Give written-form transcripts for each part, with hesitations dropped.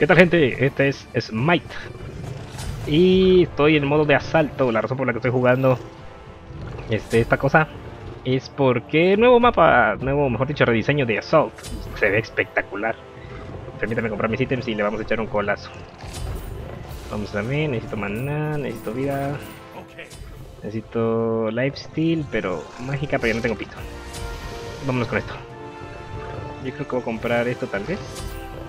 ¿Qué tal, gente? Este es Smite y estoy en modo de asalto. La razón por la que estoy jugando esta cosa es porque nuevo mapa, mejor dicho rediseño de Assault. Se ve espectacular. Permítame comprar mis ítems y le vamos a echar un colazo. Vamos a ver, necesito maná, necesito vida, necesito lifesteal, pero mágica, pero ya no tengo pito. Vámonos con esto. Yo creo que voy a comprar esto tal vez.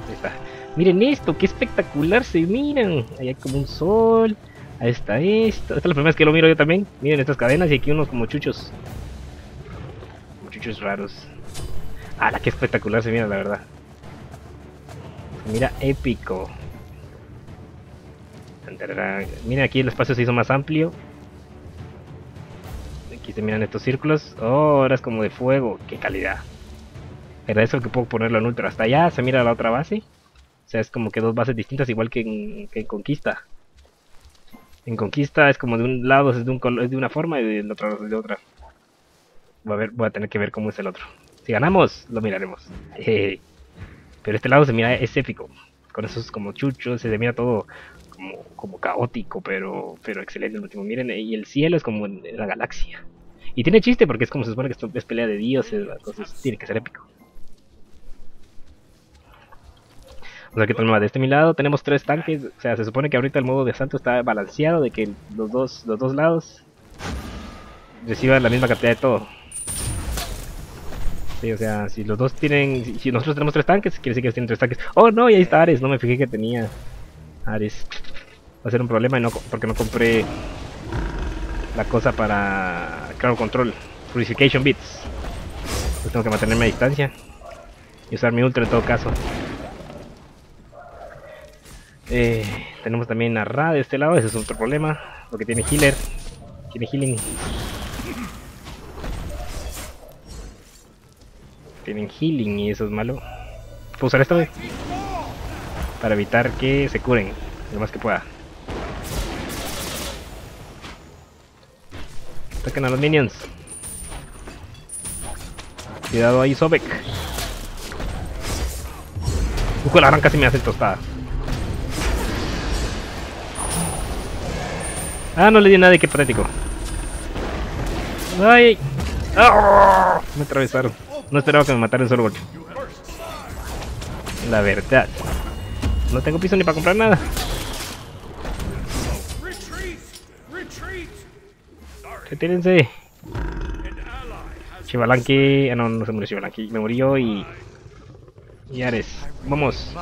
Ahí está. Miren esto, qué espectacular se miran. Ahí hay como un sol. Ahí está esto. Esta es la primera vez que lo miro yo también. Miren estas cadenas y aquí unos como chuchos. Como chuchos raros. ¡Hala, qué espectacular se mira, la verdad! Se mira épico. Miren, aquí el espacio se hizo más amplio. Aquí se miran estos círculos. Oh, ahora es como de fuego. ¡Qué calidad! Agradezco que puedo ponerlo en ultra. Hasta allá se mira la otra base. O sea, es como que dos bases distintas, igual que en Conquista. En Conquista es como de un lado es de, es de una forma y del otro lado es de otra. Voy a tener que ver cómo es el otro. Si ganamos, lo miraremos. Pero este lado se mira, es épico. Con esos como chuchos, se mira todo como caótico, pero excelente el último. Miren, y el cielo es como en la galaxia. Y tiene chiste porque es como se supone que esto es pelea de dioses, entonces tiene que ser épico. O sea, que de este mi lado tenemos tres tanques. O sea, se supone que ahorita el modo de asalto está balanceado, de que los dos lados reciban la misma cantidad de todo. Sí, o sea, si los dos tienen... Si nosotros tenemos tres tanques, quiere decir que ellos tienen tres tanques. ¡Oh, no! Y ahí está Ares. No me fijé que tenía Ares. Va a ser un problema y no, porque no compré la cosa para Crowd Control. Crucifixion Beats. Pues tengo que mantenerme a distancia y usar mi ultra en todo caso. Tenemos también a Ra de este lado, ese es otro problema, porque tiene healer, tiene healing. Tienen healing y eso es malo. ¿Puedo usar esto? Para evitar que se curen, lo más que pueda. Ataquen a los minions. Cuidado ahí, Sobek. La gran casi me hace tostada. Ah, no le di nada, qué patético. ¡Ay! ¡Oh! Me atravesaron. No esperaba que me mataran solo golpe. La verdad. No tengo piso ni para comprar nada. Retírense. Chivalanqui. Ah, no, no se murió Chivalanqui. Me murió y Ares. Vamos.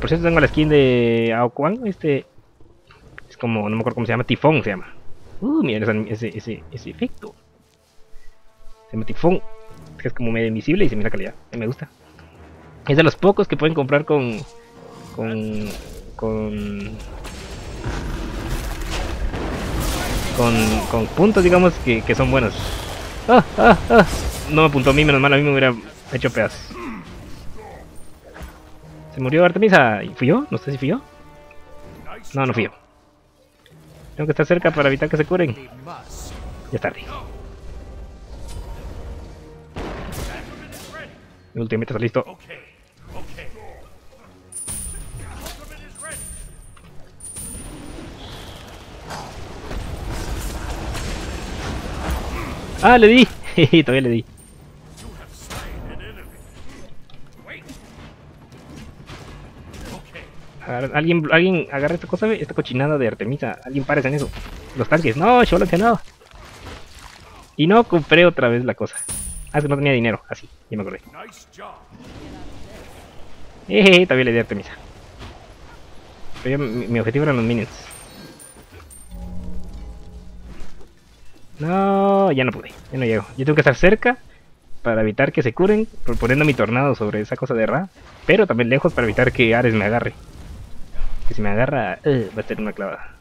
Por cierto, tengo la skin de Ao Kuang. Como, no me acuerdo cómo se llama, Tifón se llama. Miren ese efecto. Se llama Tifón. Es como medio invisible y se mira la calidad. Me gusta. Es de los pocos que pueden comprar con puntos, digamos, que son buenos. No me apuntó a mí, menos mal, a mí me hubiera hecho pedazos. Se murió Artemisa. ¿Y fui yo? No sé si fui yo. No, no fui yo. Tengo que estar cerca para evitar que se curen. Ya es tarde. El ultimate está listo. ¡Ah, le di! Todavía le di. Alguien agarra esta cosa, esta cochinada de Artemisa. Alguien parece en eso. Los tanques. No, yo lo que no. Y no compré otra vez la cosa. Ah, que no tenía dinero. Así, ya me acordé. Todavía le di a Artemisa. Pero yo, mi objetivo eran los minions. No, ya no pude. Ya no llego. Yo tengo que estar cerca para evitar que se curen, poniendo mi tornado sobre esa cosa de Ra. Pero también lejos para evitar que Ares me agarre. Que si me agarra, va a ser una clavada.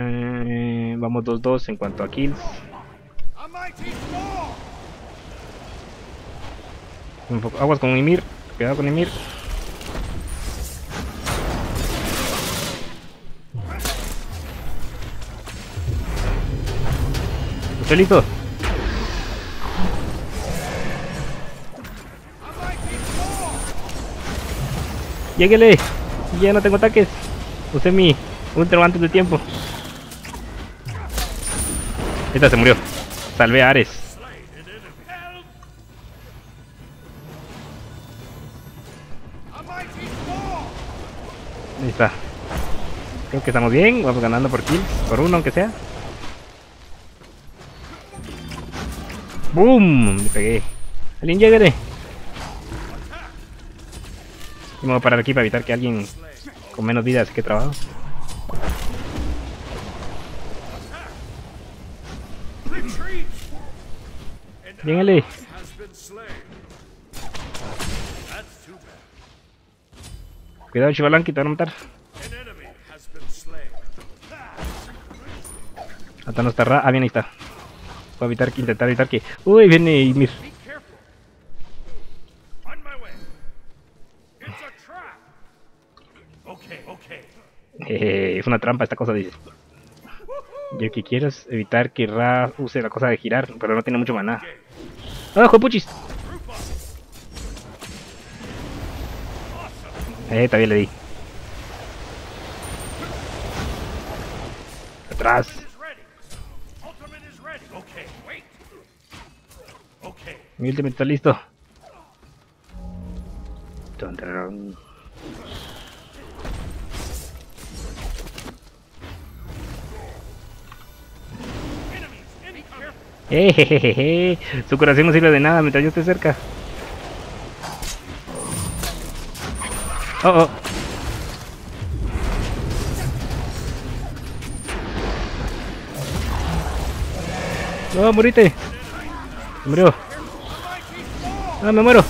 Vamos 2-2 en cuanto a kills. Un poco, aguas con Ymir. Cuidado con Ymir. ¿Estoy listo? Lléguele. Ya no tengo ataques. Usé mi ultra antes de tiempo. Esta se murió. Salvé a Ares. Ahí está. Creo que estamos bien. Vamos ganando por kills. Por uno, aunque sea. ¡Boom! Le pegué. Alguien lléguele. Y me voy a parar aquí para evitar que alguien con menos vidas que trabajo. Lléguele. Cuidado, Chivalanqui, te van a matar. Hasta no está Ra. Ah, bien, ahí está. Voy a evitar que Uy, viene Ymir. Es una trampa esta cosa, dice. Yo que quiero es evitar que Ra use la cosa de girar, pero no tiene mucho maná. ¡Ah, juepuchis! También le di. Atrás. Mi ultimate está listo. Su corazón no sirve de nada mientras yo esté cerca. Oh, oh. No, morite. Murió. Ah, me muero.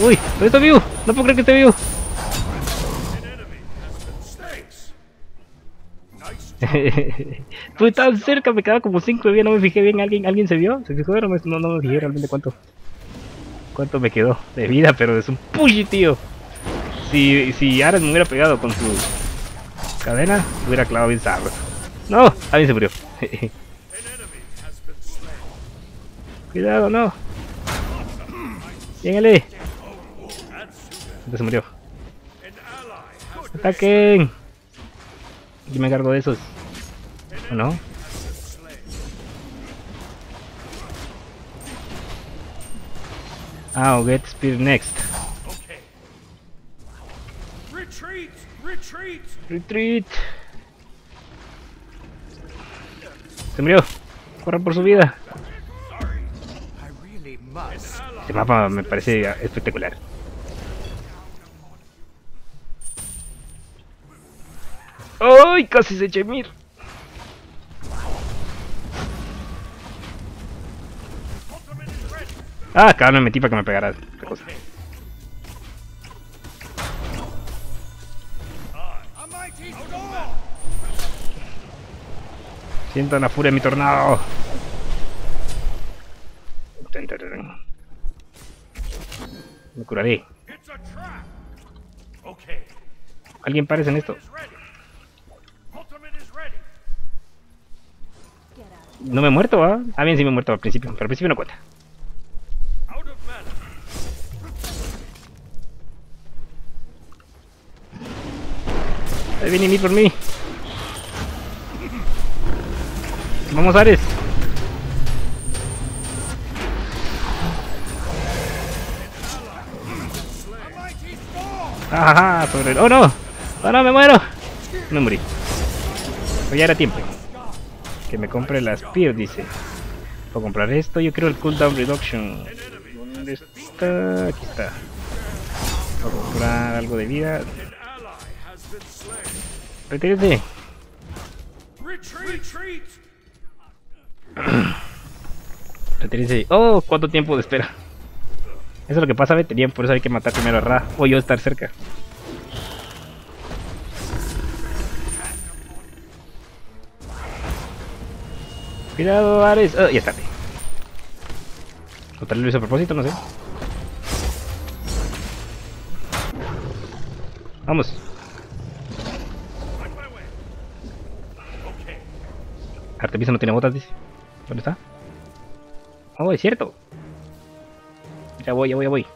Uy, pero está vivo. No puedo creer que esté vivo. Estuve tan cerca, me quedaba como 5 de vida, no me fijé bien. ¿Alguien se vio? ¿Se fijó? No me fijé realmente cuánto me quedó de vida, pero es un push, tío. Si Ares me hubiera pegado con su cadena, me hubiera clavado bien sabroso. No, alguien se murió. Cuidado, no. Lléguenle. Se murió. ¡Ataquen! Yo me encargo de esos. ¿O no? Ah, oh, get spear next. Retreat. Se murió. Corran por su vida. Este mapa me parece espectacular. ¡Ay! Casi se echa Ymir. Ah, cabrón, me metí para que me pegara esta cosa. Sientan la furia de mi tornado. Me curaré. Alguien parece en esto. No me he muerto, ¿va? Ah, bien, sí me he muerto al principio, pero al principio no cuenta. Ahí viene Ymir por mí. Vamos, Ares. Ajá, sobre el... ¡Oh, no! ¡Oh, no! ¡Me muero! No morí. Pero ya era tiempo. Que me compre la spear, dice. Puedo comprar esto. Yo creo el cooldown reduction. ¿Dónde está? Aquí está. Puedo comprar algo de vida. Retírate. Retírate. Oh, cuánto tiempo de espera. Eso es lo que pasa, veterían, por eso hay que matar primero a Ra o yo estar cerca. Cuidado, Ares. Oh, ya está. O tal vez lo hizo a propósito, no sé. Vamos. Artemisa no tiene botas, dice. ¿Dónde está? Oh, es cierto. Ya voy.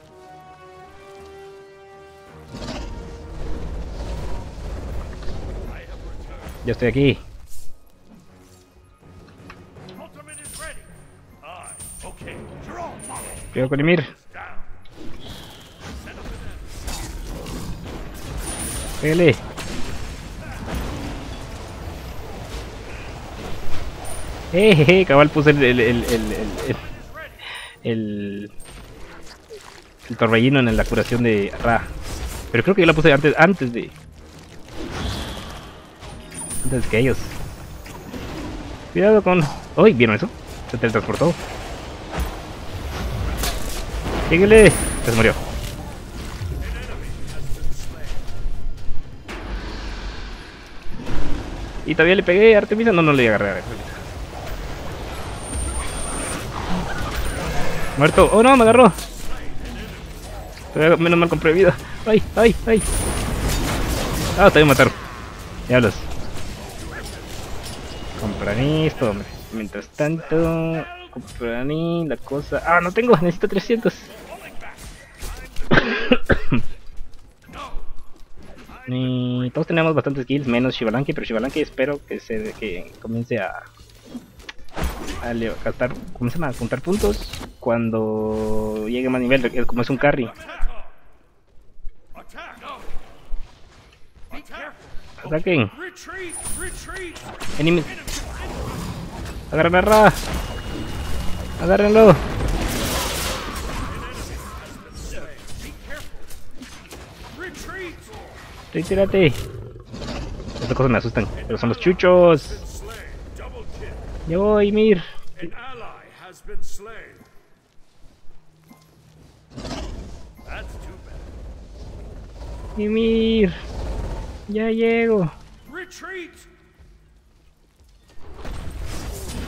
Yo estoy aquí. Cuidado con Ymir. Pégale. Cabal puse el torbellino en la curación de Ra. Pero creo que yo la puse antes que ellos. Cuidado con... ¡Uy! ¿Vieron eso? Se teletransportó. ¡Síguele! Se murió. Y todavía le pegué a Artemisa. No, no le agarré a Artemisa. Muerto. ¡Oh no! Me agarró. Pero menos mal compré vida. ¡Ay! ¡Ay! ¡Ay! Ah, te voy a matar. Diablos. Compraní esto, hombre. Mientras tanto... Compraní la cosa... ¡Ah! No tengo. Necesito 300. Y todos tenemos bastantes kills, menos Chivalanqui. Pero Chivalanqui espero que comience a gastar... ¿Cómo se llama? A contar puntos cuando llegue más nivel, como es un carry. Ataquen. Enemigos. Agarren a Ra. Agárrenlo. Retírate. Estas cosas me asustan, pero son los chuchos. Yo voy, Ymir. Ymir. Ya llego.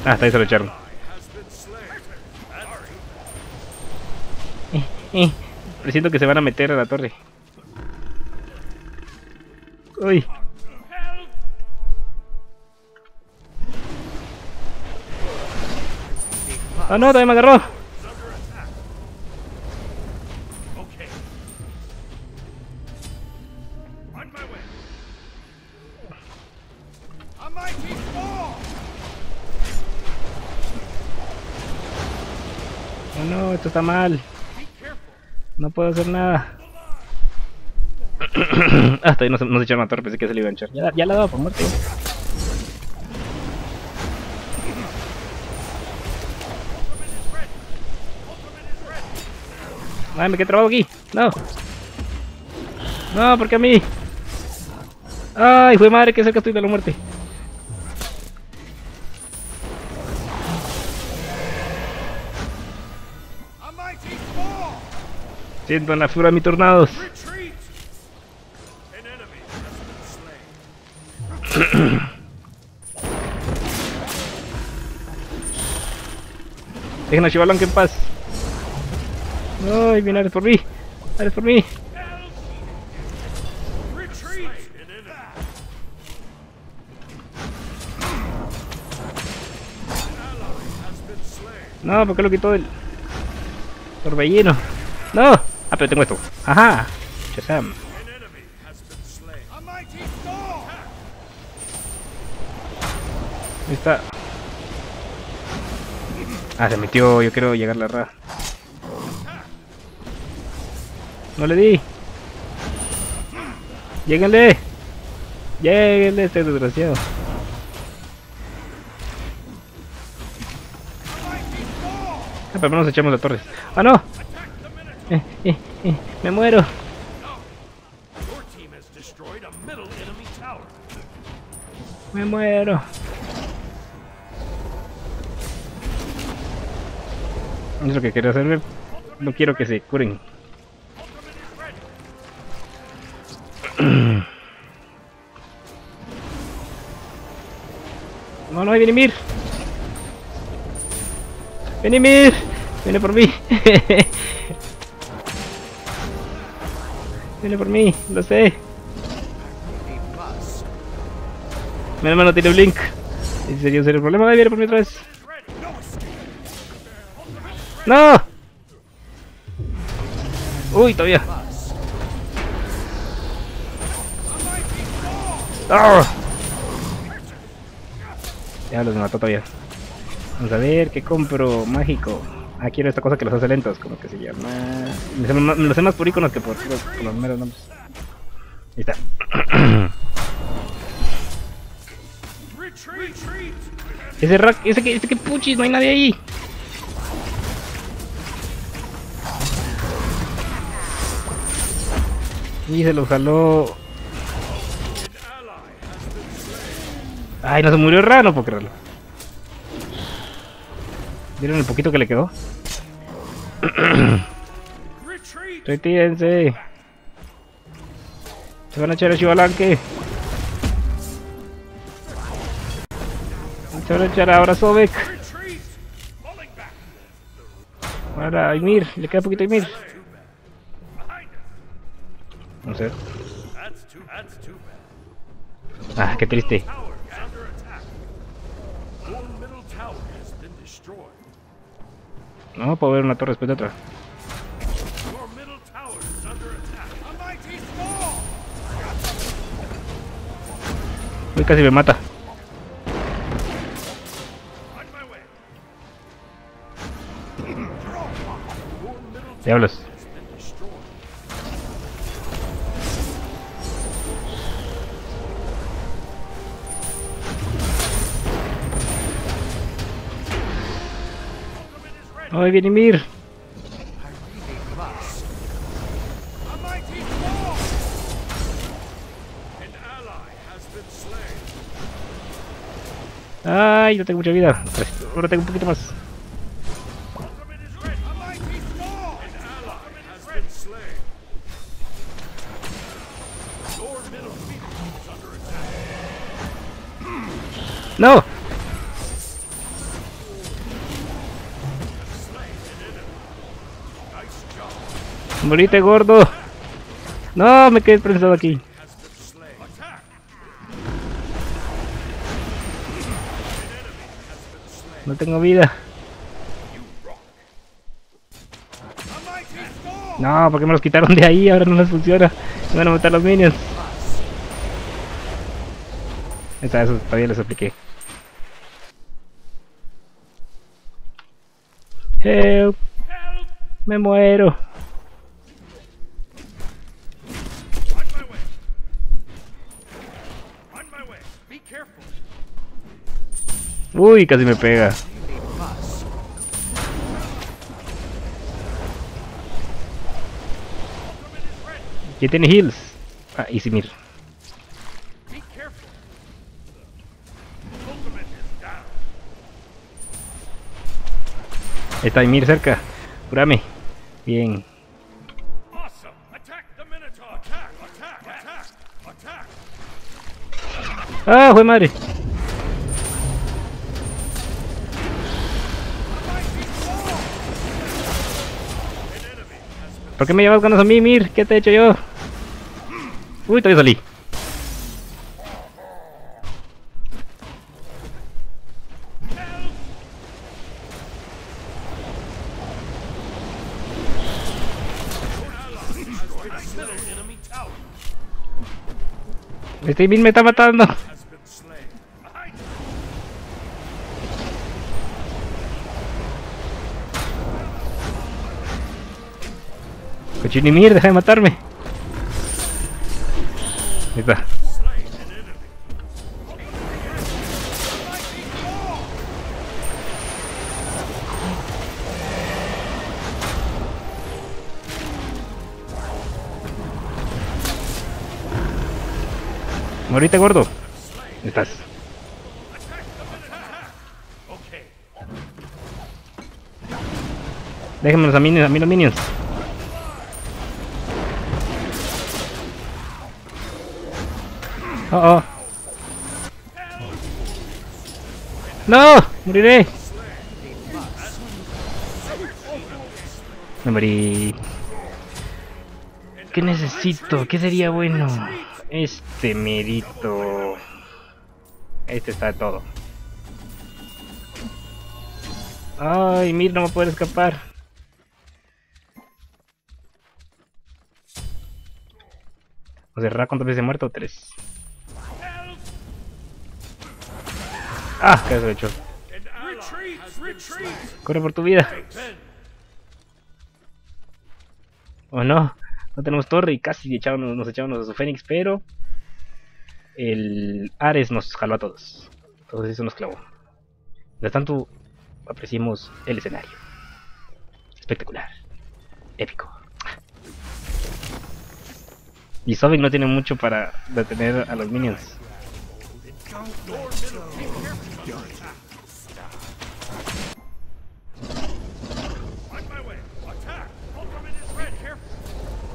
Ah, está ahí, se lo echaron. Presiento que se van a meter a la torre. Uy. Ah, no, todavía me agarró. No, esto está mal. No puedo hacer nada. Hasta ahí no se echaron a matar, pensé que se le iba a echar. Ya la daba por muerte. Ay, me quedé trabado aquí. No. No, porque a mí. Ay, fue madre, que cerca estoy de la muerte. Siento en la figura de mis tornados. Dejen a Chivalanque en paz. Ay, bien, Ares por mí. Ares por mí. No, porque lo quitó el torbellino. No. Ah, pero tengo esto. Ajá. Shazam. Ahí está. Ah, se metió. Yo quiero llegar a la Ra. No le di. Lléguenle. Lléguenle, este desgraciado. Ah, pero nos echamos las torres. Ah, no. Me muero. Me muero. Es lo que quería hacer. No quiero que se curen. No, no, ahí viene Ymir. Ven, Ymir. Viene por mí. Viene por mí, lo sé. Mi hermano tiene blink. Ese sería un serio problema. Ahí viene por mí otra vez. ¡No! Uy, todavía. ¡Oh! Ya los mató todavía. Vamos a ver, ¿qué compro? Mágico. Ah, quiero esta cosa que los hace lentos, como que se llama... Me lo sé más por iconos que por los meros nombres. Ahí está. Ese Ra... ese que puchis, no hay nadie ahí. Y se lo jaló... Ay, no se murió Ra, no puedo creerlo. ¿Vieron el poquito que le quedó? Retírense. Se van a echar a Chivalanqui. Se van a echar ahora a Sobek. Ahora a Ymir, le queda poquito a Ymir. No sé. Ah, qué triste. No puedo ver una torre después de otra. Uy, casi me mata. Diablos. ¡Ay, viene Ymir! ¡Ay, no tengo mucha vida! Ahora tengo un poquito más. ¡No! ¡Morite, gordo! ¡No! Me quedé prensado aquí. No tengo vida. No, porque me los quitaron de ahí. Ahora no les funciona. Me van a matar los minions. Eso todavía les apliqué. Help. Me muero. Uy, casi me pega. ¿Quién tiene heals? Ah, Ymir. Está Ymir cerca. Curame. Bien. ¡Ah, jue madre! ¿Por qué me llevas ganas a mí, Ymir? ¿Qué te he hecho yo? Uy, todavía salí. Este Ymir me está matando. Cochino Ymir, deja de matarme. Ahí está. Morite, gordo. Ahí estás. Déjenme los minions, a mí los minions. Oh, oh. No, moriré. Me morí. ¿Qué necesito? ¿Qué sería bueno? Este merito. Este está de todo. Ay, Ymir no va a poder escapar. O sea, ¿Ra cuántas veces he muerto? 3. ¡Ah! ¿Qué has hecho? ¡Corre por tu vida! ¡Oh no! No tenemos torre y casi nos echábamos a su Fénix, pero... el Ares nos jaló a todos. Entonces eso nos clavó. Mientras tanto, apreciamos el escenario. Espectacular. Épico. Y Sobek no tiene mucho para detener a los minions.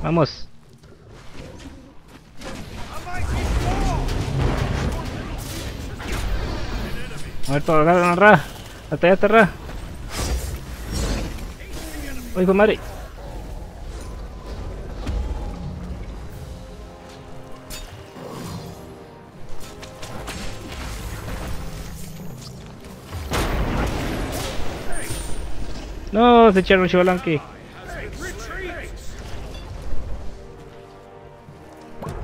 Vamos. Muerto, agarran a Ra. Hasta allá está Ra. Oigo, madre. No, se echaron un Chivalanqui.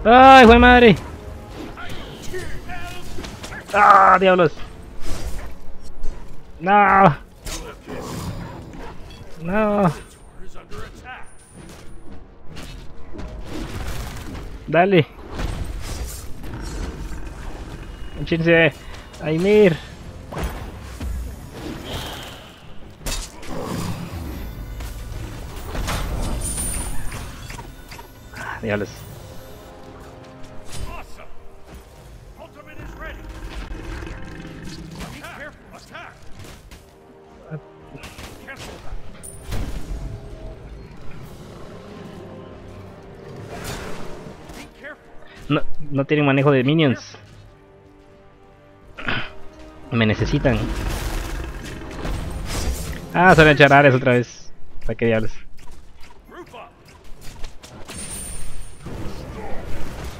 ¡Ay, güey madre! ¡Ah, diablos! ¡No! ¡No! ¡Dale! ¡Échense a Ymir! ¡Ah, diablos! No tienen manejo de minions. Me necesitan. Ah, se van a echar a Ares otra vez. ¿Para qué diablos?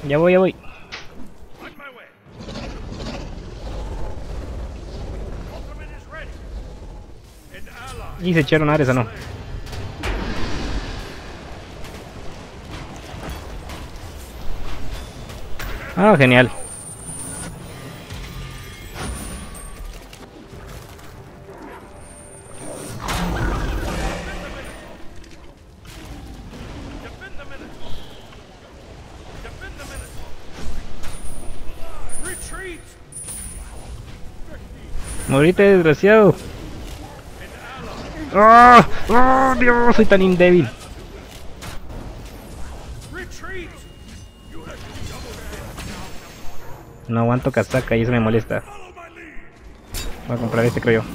Ya voy, ya voy. Y se echaron a Ares o no. Ah, genial. Morite, desgraciado. ¡Ah! ¡Oh! ¡Oh, Dios! Soy tan indébil. No aguanto casaca y eso me molesta. Voy a comprar este, creo yo.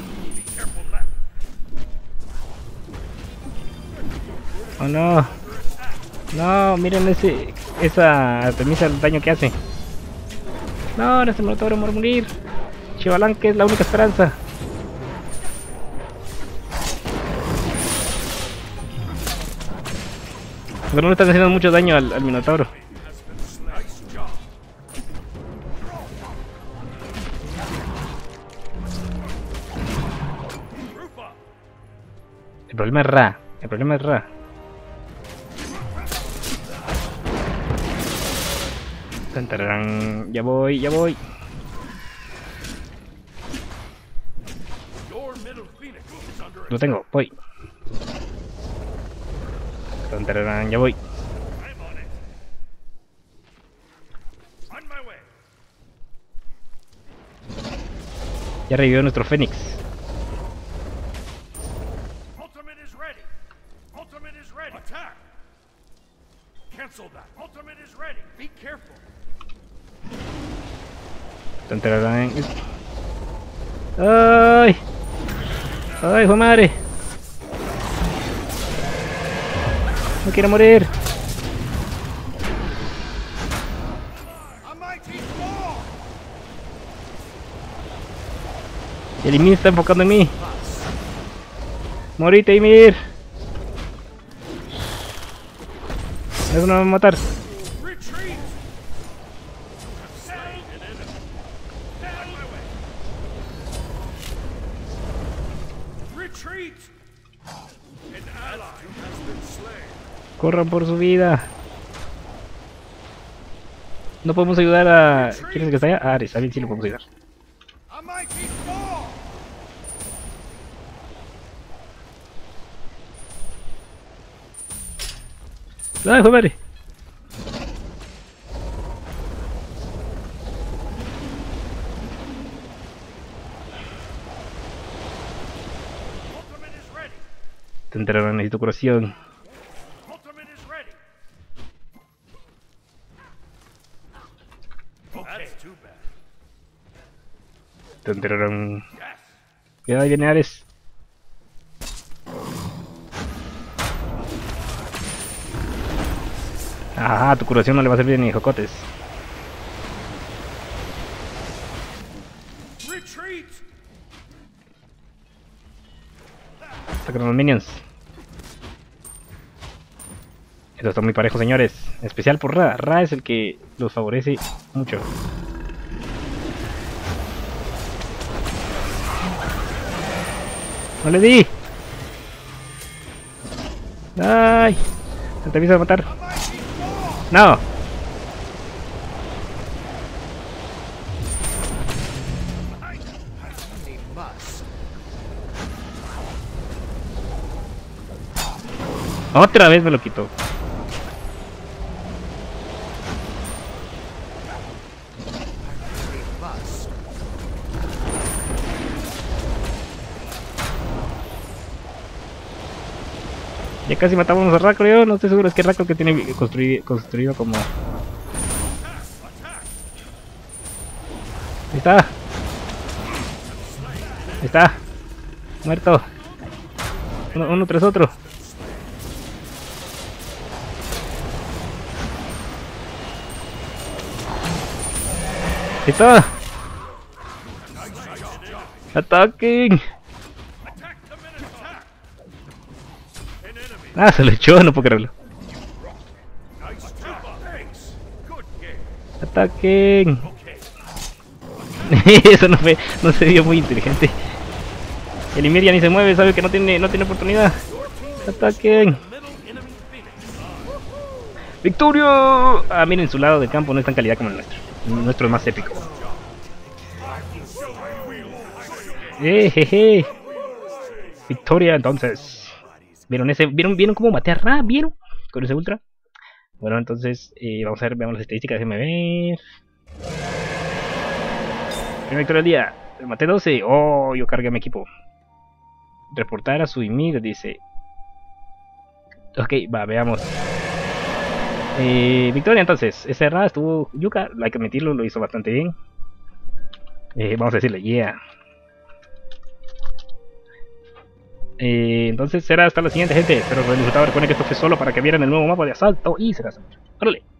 Oh no. No, miren esa Artemisa, el daño que hace. No, no, este Minotauro va a morir. Chivalanque es la única esperanza. Pero no le están haciendo mucho daño al Minotauro. El problema es Ra, el problema es Ra. Ya voy, ya voy. Lo tengo, voy. Ya voy. Ya revivió nuestro Fénix. ¡Ay! ¡Ay, hijo de madre! No quiero morir. El Ymir está enfocando en mí. ¡Morite, Ymir! Eso no me va a matar. Corran por su vida. No podemos ayudar a... ¿Quién es que está allá? A Ares, a mí sí lo podemos ayudar. ¡Ay, fue madre! Te enteraron, necesito curación. Te enteraron. Cuidado, ahí viene Ares. Ajá, tu curación no le va a servir ni jocotes. Sacan los minions. Esto está muy parejo, señores. En especial por Ra. Ra es el que los favorece mucho. ¡No le di! ¡Ay! Artemisa va a matar. ¡No! Otra vez me lo quitó. Ya casi matamos a Ra, creo, no estoy seguro, es que Ra creo que tiene construido como... Ahí está. Ahí está. Muerto. Uno tras otro. Ahí está. Attacking. Ah, se lo echó, no puedo creerlo. ¡Ataquen! Eso no fue, no se vio muy inteligente. El Ymir ya ni se mueve, sabe que no tiene oportunidad. ¡Ataquen! ¡Victorio! Ah, miren, su lado del campo no es tan calidad como el nuestro. El nuestro es más épico. ¡Jeje! Victoria, entonces. ¿Vieron cómo maté a Ra? ¿Vieron? Con ese ultra. Bueno, entonces vamos a ver, veamos las estadísticas. Déjenme ver. Primera victoria del día. Maté 12. Oh, yo cargué a mi equipo. Reportar a su Ymir, dice. Ok, va, veamos. Victoria, entonces. Ese Ra estuvo yuca. Hay que admitirlo, lo hizo bastante bien. Vamos a decirle, yeah. Entonces será hasta la siguiente, gente. Espero que lo hayan disfrutado. Recuerden que esto fue solo para que vieran el nuevo mapa de Assault y será hasta. ¡Órale!